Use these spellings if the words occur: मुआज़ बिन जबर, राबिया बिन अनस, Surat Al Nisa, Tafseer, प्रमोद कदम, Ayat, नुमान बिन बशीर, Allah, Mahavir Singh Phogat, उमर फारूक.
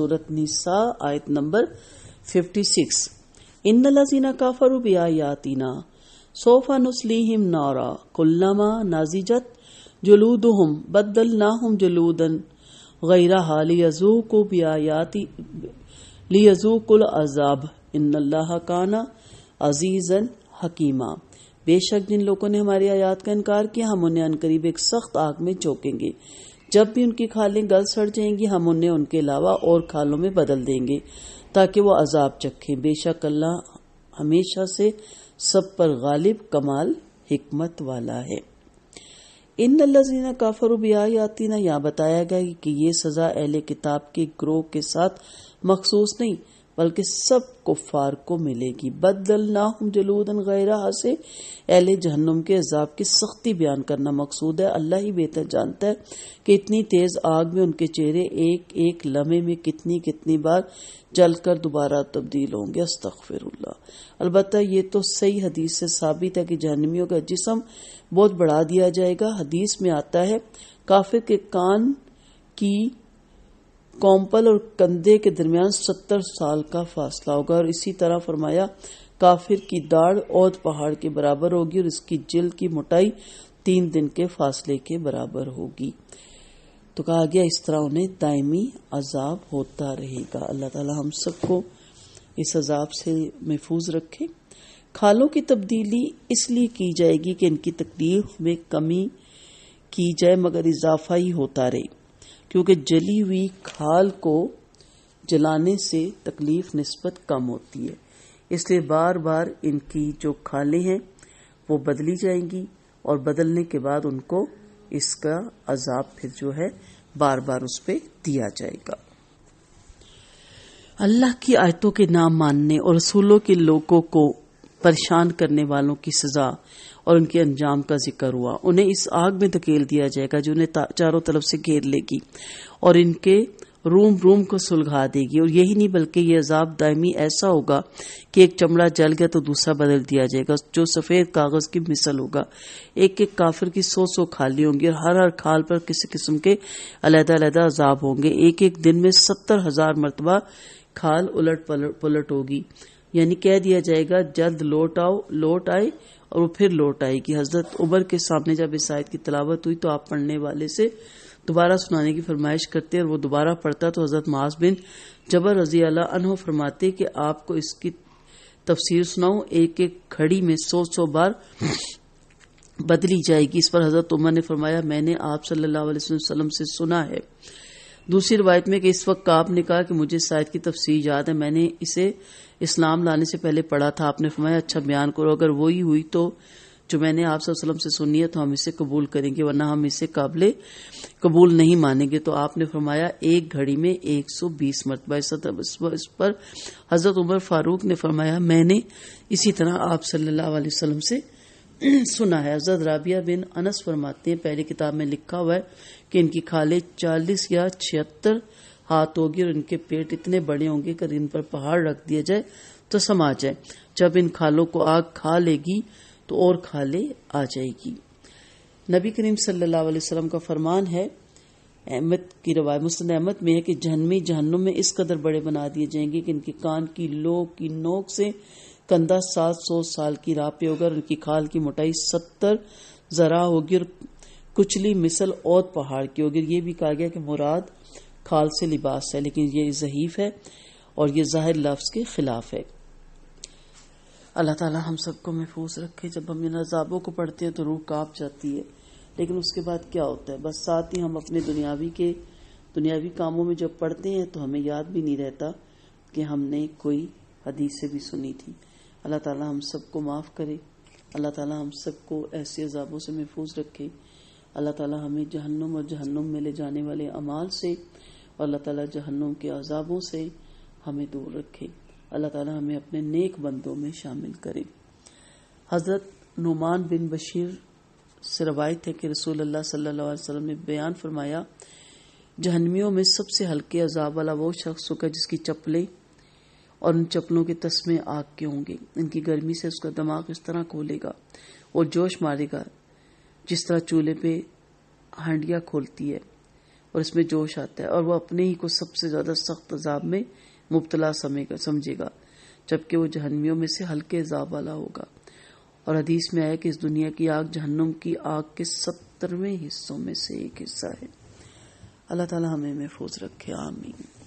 सूरत निसा आयत number 56। इन्नल्लज़ीना काफ़रू बिआयातिना sofa नुस्लीहिम नारा कुल्लमा नाज़िजत जुलूदुहुम बद्दलनाहुम जुलूदन गैरहा लियज़ूकु बिआयाति लियज़ूकुल अज़ाब इन्नल्लाहा काना अज़ीज़न हकीमा। बेशक जिन लोगों ने हमारी आयात का इनकार किया हम उन्हें अनकरीब एक सख्त आग में झोंकेंगे। जब भी उनकी खालें गल सड़ जाएंगी हम उन्हें उनके अलावा और खालों में बदल देंगे ताकि वो अजाब चखें। बेशक अल्लाह हमेशा से सब पर गालिब कमाल हिकमत वाला है। इन्नल्लज़ीना काफ़रू बिआयातिना यहाँ बताया गया कि ये सजा अहले किताब के ग्रोह के साथ मखसूस नहीं बल्कि सब कुफार को मिलेगी। बद्दलनाहुम जलूदन गैरहा से अहले जहन्नुम के अजाब की सख्ती बयान करना मकसूद है। अल्लाह ही बेहतर जानता है कि इतनी तेज आग में उनके चेहरे एक एक लम्हे में कितनी कितनी बार जलकर दोबारा तब्दील होंगे। अस्तगफिरुल्लाह। अलबत्ता ये तो सही हदीस से साबित है कि जहन्नमियों का जिस्म बहुत बढ़ा दिया जाएगा। हदीस में आता है काफिर के कान की कौम्पल और कंधे के दरमियान 70 साल का फासला होगा। और इसी तरह फरमाया काफिर की दाढ़ औद पहाड़ के बराबर होगी और इसकी जिल्द की मोटाई 3 दिन के फासले के बराबर होगी। तो कहा गया इस तरह उन्हें दायमी अजाब होता रहेगा। अल्लाह ताला हम सबको इस अजाब से महफूज रखे। खालों की तब्दीली इसलिए की जाएगी कि इनकी तकलीफ में कमी की जाए मगर इजाफा ही होता रहे, क्योंकि जली हुई खाल को जलाने से तकलीफ निस्बत कम होती है। इसलिए बार बार इनकी जो खालें हैं वो बदली जाएंगी और बदलने के बाद उनको इसका अजाब फिर जो है बार बार उस पर दिया जाएगा। अल्लाह की आयतों के नाम मानने और रसूलों के लोगों को परेशान करने वालों की सजा और उनके अंजाम का जिक्र हुआ। उन्हें इस आग में धकेल दिया जाएगा जो उन्हें चारों तरफ से घेर लेगी और इनके रूम रूम को सुलगा देगी। और यही नहीं बल्कि ये अजाब दायमी ऐसा होगा कि एक चमड़ा जल गया तो दूसरा बदल दिया जाएगा जो सफेद कागज की मिसल होगा। एक एक काफिर की 100 खाली होंगी और हर हर खाल पर किसी किस्म के अलहदा अलहदा अजाब होंगे। एक एक दिन में 70,000 मरतबा खाल उलट पुलट होगी। यानी कह दिया जाएगा जल्द लौट आए और वो फिर लौट आएगी। हजरत उमर के सामने जब इस आयत की तिलावत हुई तो आप पढ़ने वाले से दोबारा सुनाने की फरमाइश करते और वो दोबारा पढ़ता तो हजरत मुआज़ बिन जबर रजी अल्लाह अन्हु फरमाते कि आपको इसकी तफसीर सुनाऊं। एक एक खड़ी में 100 बार बदली जाएगी। इस पर हजरत उमर ने फरमाया मैंने आप सल्लल्लाहु अलैहि वसल्लम से सुना है। दूसरी रिवायत में कि इस वक्त आपने कहा कि मुझे इस आयत की तफसीर याद है, मैंने इसे इस्लाम लाने से पहले पढ़ा था। आपने फरमाया अच्छा बयान करो, अगर वो ही हुई तो जो मैंने आप सल्लल्लाहु अलैहि वसल्लम से सुनी है तो हम इसे कबूल करेंगे वरना हम इसे काबिले कबूल नहीं मानेंगे। तो आपने फरमाया एक घड़ी में 120 मरतबा। इस पर हजरत उमर फारूक ने फरमाया मैंने इसी तरह आप सल्लल्लाहु अलैहि वसल्लम से सुना है। हजरत राबिया बिन अनस फरमाते हैं पहले किताब में लिखा हुआ है कि इनकी खाले 40 या 76 हाथ होगी और इनके पेट इतने बड़े होंगे कि इन पर पहाड़ रख दिया जाए तो समा जाए। जब इन खालों को आग खा लेगी तो और खाले आ जाएगी। नबी करीम सल्लल्लाहु अलैहि वसल्लम का फरमान है अहमद की रवायत मुस्लिम अहमद में है कि जहन्नमी जहन्नुम में इस कदर बड़े बना दिए जाएंगे कि इनके कान की लो की नोक से कंधा 700 साल की राह पे होगा और उनकी खाल की मोटाई 70 जरा होगी और कुचली मिसल और पहाड़ की होगी। ये भी कहा गया कि मुराद खाल से लिबास है लेकिन ये ज़हीफ है और ये ज़ाहिर लफ्ज़ के खिलाफ है। अल्लाह ताला हम सबको महफूज रखे। जब हम इन अजाबों को पढ़ते हैं तो रूह कांप जाती है लेकिन उसके बाद क्या होता है, बस साथ ही हम अपने दुनियावी कामों में जब पढ़ते हैं तो हमें याद भी नहीं रहता कि हमने कोई हदीसें भी सुनी थी। अल्लाह ताला हम सबको माफ़ करे। अल्लाह ताला हम सबको ऐसे अजाबों से महफूज रखे। अल्लाह ताला हमें जहन्नुम और जहन्नुम में ले जाने वाले अमाल से और अल्लाह ताला जहन्नुम के अजाबों से हमें दूर रखे। अल्लाह ताला हमें अपने नेक बंदों में शामिल करे। हजरत नुमान बिन बशीर से रवायत है कि रसूल अल्लाह सल्लल्लाहु अलैहि वसल्लम ने बयान फरमाया जहन्नमियों में सबसे हल्के अजाब वाला वो शख्स होगा जिसकी चप्पलें और उन चप्पलों के तस्मे आग के होंगे। इनकी गर्मी से उसका दिमाग इस तरह खोलेगा और जोश मारेगा जिस तरह चूल्हे पे हांडिया खोलती है। और इसमें जोश आता है और वह अपने ही को सबसे ज्यादा सख्त अजाब में मुब्तला समझेगा, जबकि वो जहन्नमियों में से हल्के अजाब वाला होगा। और हदीस में आया कि इस दुनिया की आग जहन्नुम की आग के 70वें हिस्सों में से एक हिस्सा है। अल्लाह ताला हमें महफूज रखे, आमीन।